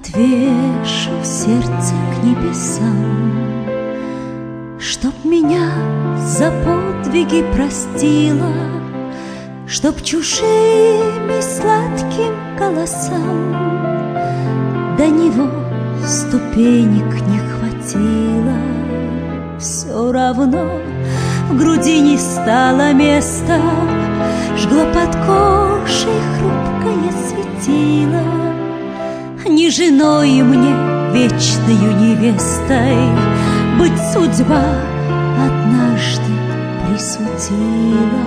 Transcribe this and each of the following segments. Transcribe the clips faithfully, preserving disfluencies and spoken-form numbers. отвешив сердце к небесам, чтоб меня за подвиги простила, чтоб чужими сладким голосам до него ступенек не хватило. Все равно в груди не стало места, жгло под кожей хрупкое светило. Не женой мне, вечною невестой, быть судьба однажды присудила.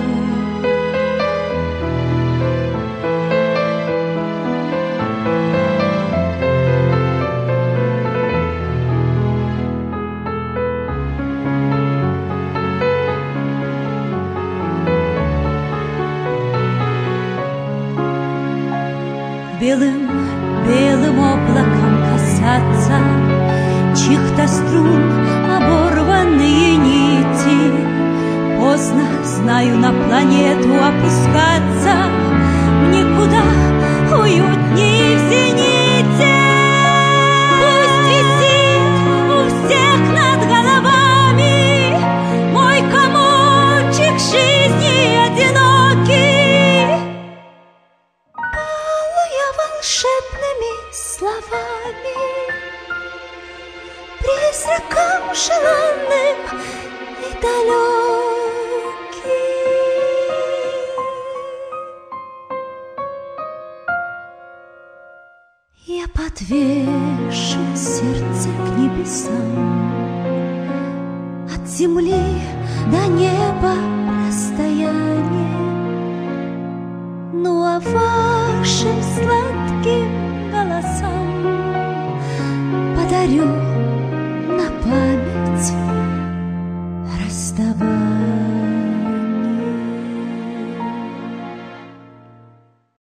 Белым, белым облаком касаться чьих-то струн оборванные нити. Поздно, знаю, на планету опускаться мне куда уютнее в зените. Пусть висит у всех над головами мой комочек жизни одинокий. Волшебными словами, призраком желанным и далеким. Я подвешу сердце к небесам, от земли до неба расстояние. Ну а вашим сладким голосам подарю